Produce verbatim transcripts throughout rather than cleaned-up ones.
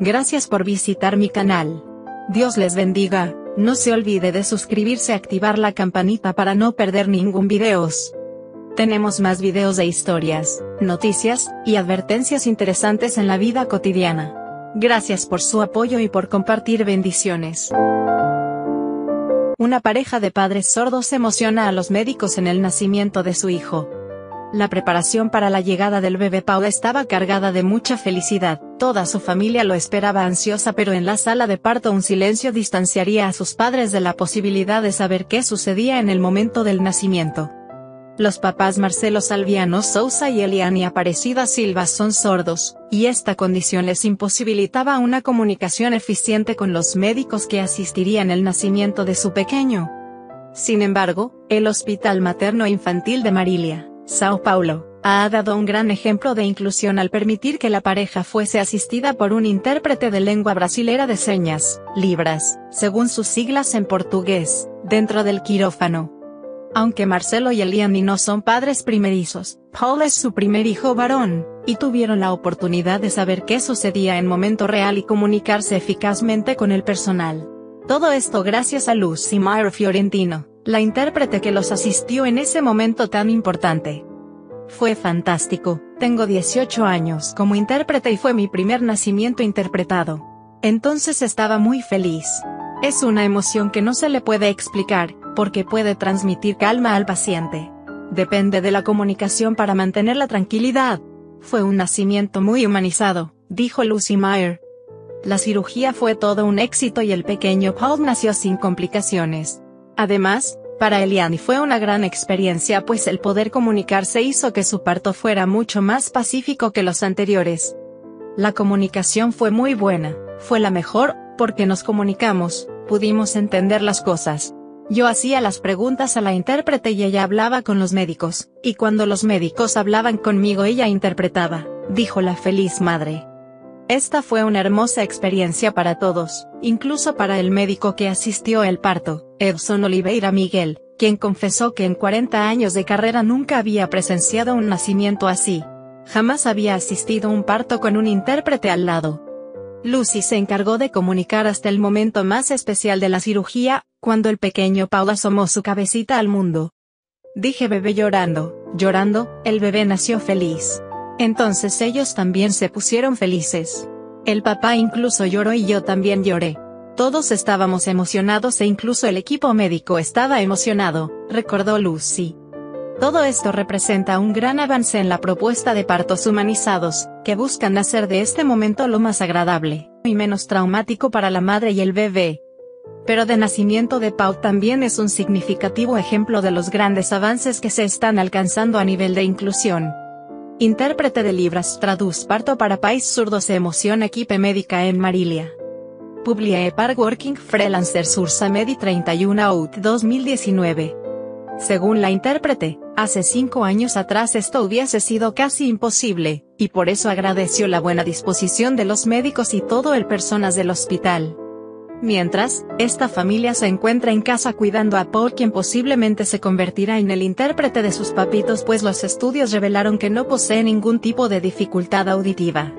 Gracias por visitar mi canal. Dios les bendiga, no se olvide de suscribirse y activar la campanita para no perder ningún video. Tenemos más videos de historias, noticias, y advertencias interesantes en la vida cotidiana. Gracias por su apoyo y por compartir. Bendiciones. Una pareja de padres sordos emociona a los médicos en el nacimiento de su hijo. La preparación para la llegada del bebé Pau estaba cargada de mucha felicidad, toda su familia lo esperaba ansiosa, pero en la sala de parto un silencio distanciaría a sus padres de la posibilidad de saber qué sucedía en el momento del nacimiento. Los papás Marcelo Salviano Sousa y Eliane Aparecida Silva son sordos, y esta condición les imposibilitaba una comunicación eficiente con los médicos que asistirían al nacimiento de su pequeño. Sin embargo, el Hospital Materno e Infantil de Marilia, São Paulo, ha dado un gran ejemplo de inclusión al permitir que la pareja fuese asistida por un intérprete de lengua brasilera de señas, Libras, según sus siglas en portugués, dentro del quirófano. Aunque Marcelo y Eliane no son padres primerizos, Paul es su primer hijo varón, y tuvieron la oportunidad de saber qué sucedía en momento real y comunicarse eficazmente con el personal. Todo esto gracias a Luzimeire Fiorentino, la intérprete que los asistió en ese momento tan importante. Fue fantástico, tengo dieciocho años como intérprete y fue mi primer nacimiento interpretado. Entonces estaba muy feliz. Es una emoción que no se le puede explicar, porque puede transmitir calma al paciente. Depende de la comunicación para mantener la tranquilidad. Fue un nacimiento muy humanizado, dijo Luzimeire. La cirugía fue todo un éxito y el pequeño Paul nació sin complicaciones. Además, para Eliane fue una gran experiencia, pues el poder comunicarse hizo que su parto fuera mucho más pacífico que los anteriores. La comunicación fue muy buena, fue la mejor, porque nos comunicamos, pudimos entender las cosas. Yo hacía las preguntas a la intérprete y ella hablaba con los médicos, y cuando los médicos hablaban conmigo ella interpretaba, dijo la feliz madre. Esta fue una hermosa experiencia para todos, incluso para el médico que asistió al parto, Edson Oliveira Miguel, quien confesó que en cuarenta años de carrera nunca había presenciado un nacimiento así. Jamás había asistido a un parto con un intérprete al lado. Lucy se encargó de comunicar hasta el momento más especial de la cirugía, cuando el pequeño Pau asomó su cabecita al mundo. Dije bebé llorando, llorando, el bebé nació feliz. Entonces ellos también se pusieron felices. El papá incluso lloró y yo también lloré. Todos estábamos emocionados e incluso el equipo médico estaba emocionado, recordó Lucy. Todo esto representa un gran avance en la propuesta de partos humanizados, que buscan hacer de este momento lo más agradable y menos traumático para la madre y el bebé. Pero el nacimiento de Pau también es un significativo ejemplo de los grandes avances que se están alcanzando a nivel de inclusión. Intérprete de Libras traduz parto para pais surdos e emoción equipe médica en Marilia. Publié par Working Freelancer Sursa Medi treinta y uno out dos mil diecinueve. Según la intérprete, hace cinco años atrás esto hubiese sido casi imposible, y por eso agradeció la buena disposición de los médicos y todo el personal del hospital. Mientras, esta familia se encuentra en casa cuidando a Paul, quien posiblemente se convertirá en el intérprete de sus papitos, pues los estudios revelaron que no posee ningún tipo de dificultad auditiva.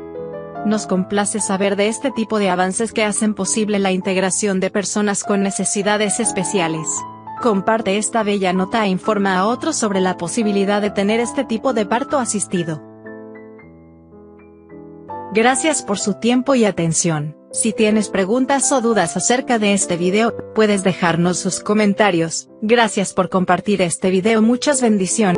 Nos complace saber de este tipo de avances que hacen posible la integración de personas con necesidades especiales. Comparte esta bella nota e informa a otros sobre la posibilidad de tener este tipo de parto asistido. Gracias por su tiempo y atención. Si tienes preguntas o dudas acerca de este video, puedes dejarnos sus comentarios. Gracias por compartir este video. Muchas bendiciones.